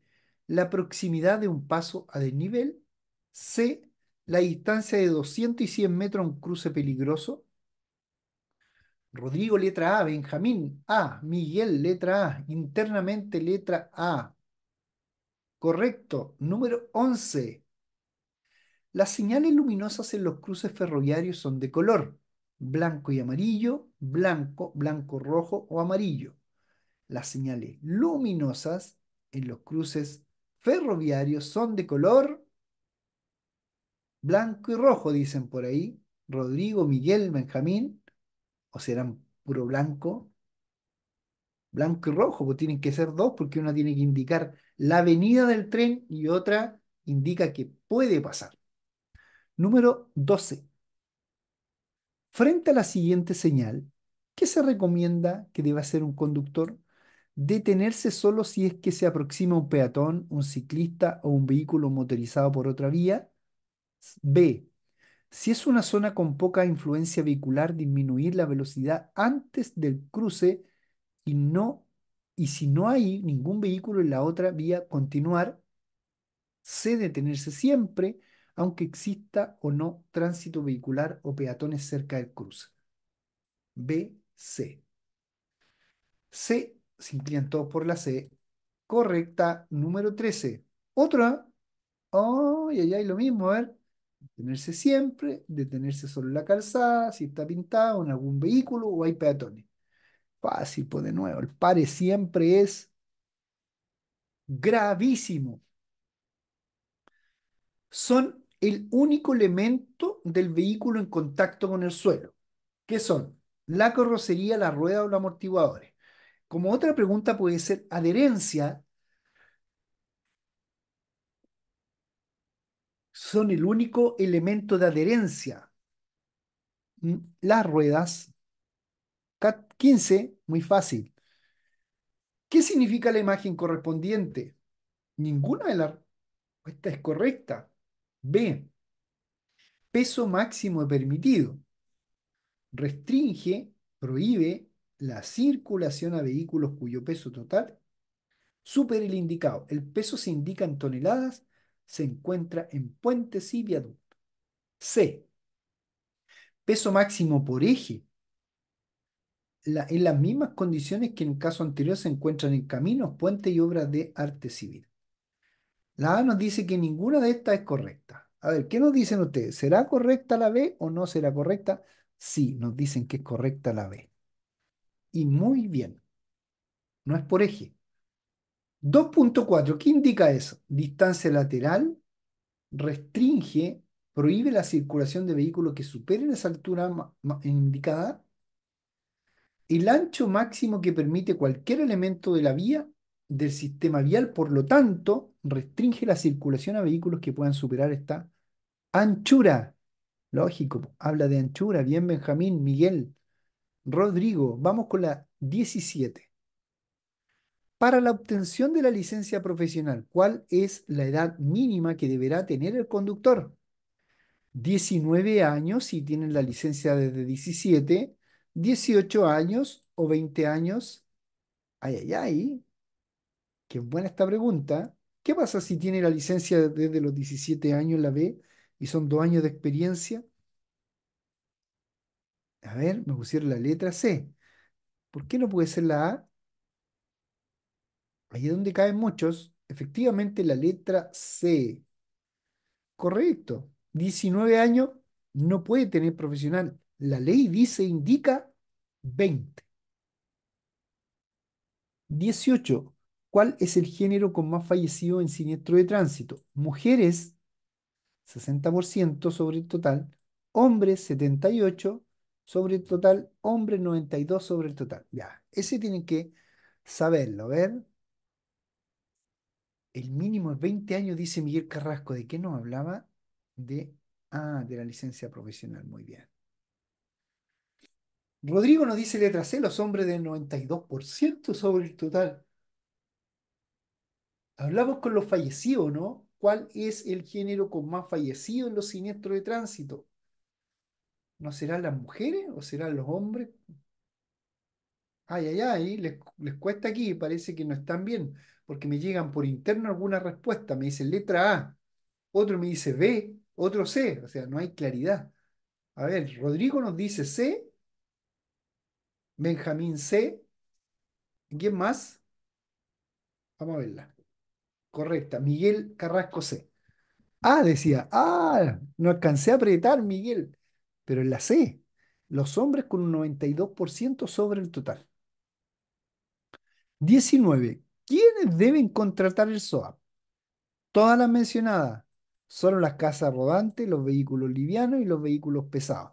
la proximidad de un paso a desnivel. C, la distancia de 200 y 100 metros a un cruce peligroso. Rodrigo, letra A. Benjamín, A. Miguel, letra A. Internamente, letra A. Correcto. Número 11. Las señales luminosas en los cruces ferroviarios son de color blanco y amarillo, blanco, blanco, rojo o amarillo. Las señales luminosas en los cruces ferroviarios son de color blanco y rojo, dicen por ahí. Rodrigo, Miguel, Benjamín, o serán puro blanco. Blanco y rojo, pues tienen que ser dos porque una tiene que indicar la venida del tren y otra indica que puede pasar. Número 12. Frente a la siguiente señal, ¿qué se recomienda que deba hacer un conductor? Detenerse solo si es que se aproxima un peatón, un ciclista o un vehículo motorizado por otra vía. B, si es una zona con poca influencia vehicular, disminuir la velocidad antes del cruce y si no hay ningún vehículo en la otra vía, continuar. C, detenerse siempre, aunque exista o no tránsito vehicular o peatones cerca del cruce. B, C. C, se inclinan todos por la C. Correcta, número 13. Otra. Oh, y allá hay lo mismo, a ver. Detenerse siempre, detenerse solo en la calzada, si está pintada o en algún vehículo o hay peatones. Fácil, pues de nuevo, el pare siempre es gravísimo. Son el único elemento del vehículo en contacto con el suelo, que son la carrocería, la rueda o los amortiguadores. Como otra pregunta puede ser adherencia, son el único elemento de adherencia. Las ruedas, CAT 15, muy fácil. ¿Qué significa la imagen correspondiente? Ninguna de las respuestas es correcta. B, peso máximo permitido. Restringe, prohíbe la circulación a vehículos cuyo peso total supere el indicado. El peso se indica en toneladas, se encuentra en puentes y viaductos. C, peso máximo por eje. en las mismas condiciones que en el caso anterior se encuentran en caminos, puentes y obras de arte civil. La A nos dice que ninguna de estas es correcta. A ver, ¿qué nos dicen ustedes? ¿Será correcta la B o no será correcta? Sí, nos dicen que es correcta la B. Y muy bien. No es por eje. 2.4, ¿qué indica eso? Distancia lateral, restringe, prohíbe la circulación de vehículos que superen esa altura indicada. El ancho máximo que permite cualquier elemento de la vía del sistema vial, por lo tanto, restringe la circulación a vehículos que puedan superar esta anchura. Lógico, habla de anchura. Bien, Benjamín, Miguel, Rodrigo. Vamos con la 17. Para la obtención de la licencia profesional, ¿cuál es la edad mínima que deberá tener el conductor? 19 años si tienen la licencia desde 17, 18 años o 20 años. Ay, ay, ay. Qué buena esta pregunta. ¿Qué pasa si tiene la licencia desde los 17 años la B y son 2 años de experiencia? A ver, me pusieron la letra C. ¿Por qué no puede ser la A? Ahí es donde caen muchos. Efectivamente la letra C. Correcto. 19 años no puede tener profesional. La ley dice, indica 20. 18. ¿Cuál es el género con más fallecidos en siniestro de tránsito? Mujeres, 60% sobre el total. Hombres, 78% sobre el total. Hombres, 92% sobre el total. Ya, ese tienen que saberlo. A ver. El mínimo es 20 años, dice Miguel Carrasco. ¿De qué nos hablaba? De la licencia profesional. Muy bien. Rodrigo nos dice letra C, los hombres del 92% sobre el total. Hablamos con los fallecidos, ¿no? ¿Cuál es el género con más fallecidos en los siniestros de tránsito? ¿No serán las mujeres o serán los hombres? Ay, ay, ay, les cuesta aquí, parece que no están bien, porque me llegan por interno alguna respuesta, me dicen letra A, otro me dice B, otro C, o sea, no hay claridad. A ver, Rodrigo nos dice C, Benjamín C, ¿quién más? Vamos a verla. Correcta, Miguel Carrasco C. Ah, decía, ah, no alcancé a apretar, Miguel, pero en la C, los hombres con un 92% sobre el total. 19. ¿Quiénes deben contratar el SOAP? Todas las mencionadas. Solo las casas rodantes, los vehículos livianos y los vehículos pesados.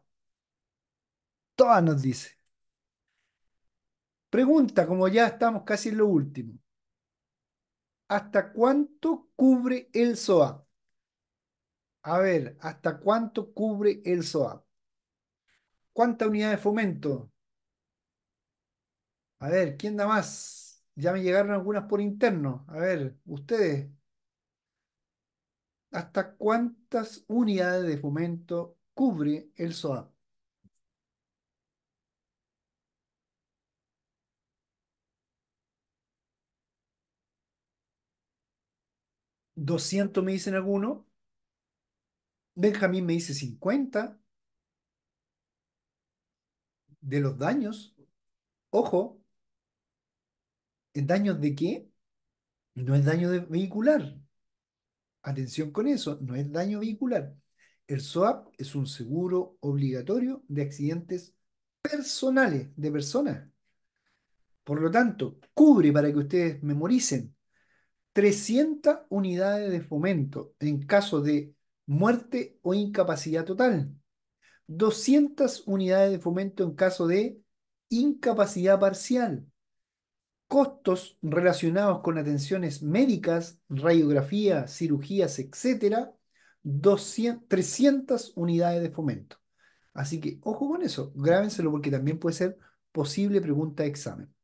Todas nos dice. Pregunta, como ya estamos casi en lo último. ¿Hasta cuánto cubre el SOAP? A ver, ¿hasta cuánto cubre el SOAP? ¿Cuánta unidad de fomento? A ver, ¿quién da más? Ya me llegaron algunas por interno. A ver, ustedes. ¿Hasta cuántas unidades de fomento cubre el SOAP? ¿200 me dicen algunos? Benjamín me dice 50. De los daños. Ojo. ¿Daños de qué? No es daño vehicular. Atención con eso, no es daño vehicular. El SOAP es un seguro obligatorio de accidentes personales, de personas. Por lo tanto, cubre, para que ustedes memoricen, 300 unidades de fomento en caso de muerte o incapacidad total. 200 unidades de fomento en caso de incapacidad parcial. Costos relacionados con atenciones médicas, radiografía, cirugías, etc. 300 unidades de fomento. Así que, ojo con eso, grábenselo porque también puede ser posible pregunta de examen.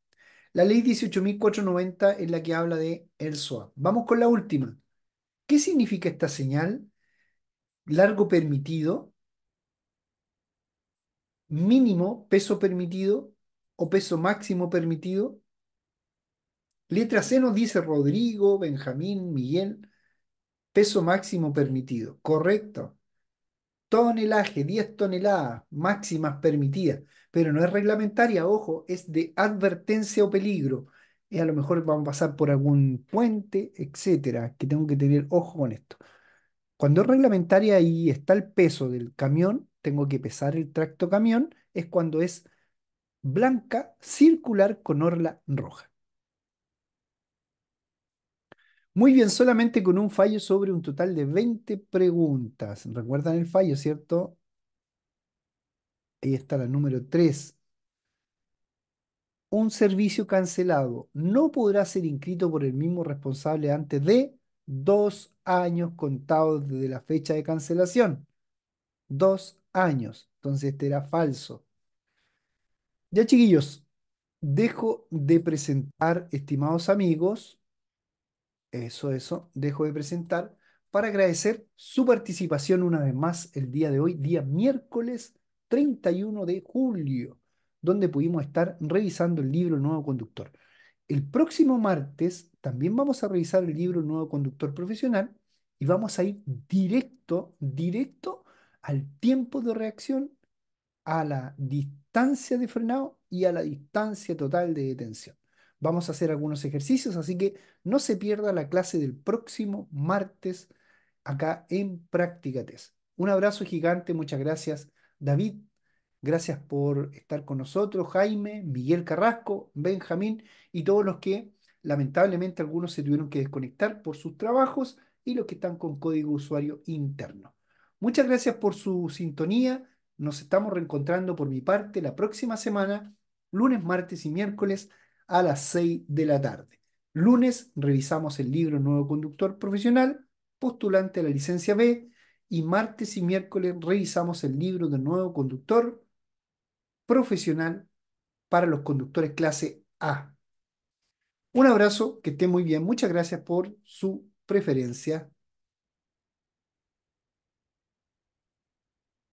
La ley 18.490 es la que habla de el SOAP. Vamos con la última. ¿Qué significa esta señal? Largo permitido, mínimo peso permitido o peso máximo permitido. Letra C nos dice Rodrigo, Benjamín, Miguel. Peso máximo permitido. Correcto. tonelaje, 10 toneladas máximas permitidas, pero no es reglamentaria, ojo, es de advertencia o peligro. Y a lo mejor van a pasar por algún puente, etcétera, que tengo que tener ojo con esto. Cuando es reglamentaria y está el peso del camión, tengo que pesar el tracto camión, es cuando es blanca, circular con orla roja. Muy bien, solamente con un fallo sobre un total de 20 preguntas. ¿Recuerdan el fallo, cierto? Ahí está la número 3. Un servicio cancelado no podrá ser inscrito por el mismo responsable antes de 2 años contados desde la fecha de cancelación. 2 años. Entonces este era falso. Ya, chiquillos, dejo de presentar, estimados amigos, eso, dejo de presentar para agradecer su participación una vez más el día de hoy, día miércoles 31 de julio. Donde pudimos estar revisando el libro Nuevo Conductor. El próximo martes también vamos a revisar el libro Nuevo Conductor Profesional y vamos a ir directo al tiempo de reacción, a la distancia de frenado y a la distancia total de detención. Vamos a hacer algunos ejercicios, así que no se pierda la clase del próximo martes acá en Práctica Test. Un abrazo gigante, muchas gracias, David. Gracias por estar con nosotros, Jaime, Miguel Carrasco, Benjamín y todos los que, lamentablemente, algunos se tuvieron que desconectar por sus trabajos y los que están con código usuario interno. Muchas gracias por su sintonía. Nos estamos reencontrando por mi parte la próxima semana, lunes, martes y miércoles a las 6 de la tarde. Lunes revisamos el libro Nuevo Conductor Profesional, postulante a la licencia B, y martes y miércoles revisamos el libro de Nuevo Conductor Profesional para los conductores clase A. Un abrazo, que estén muy bien. Muchas gracias por su preferencia.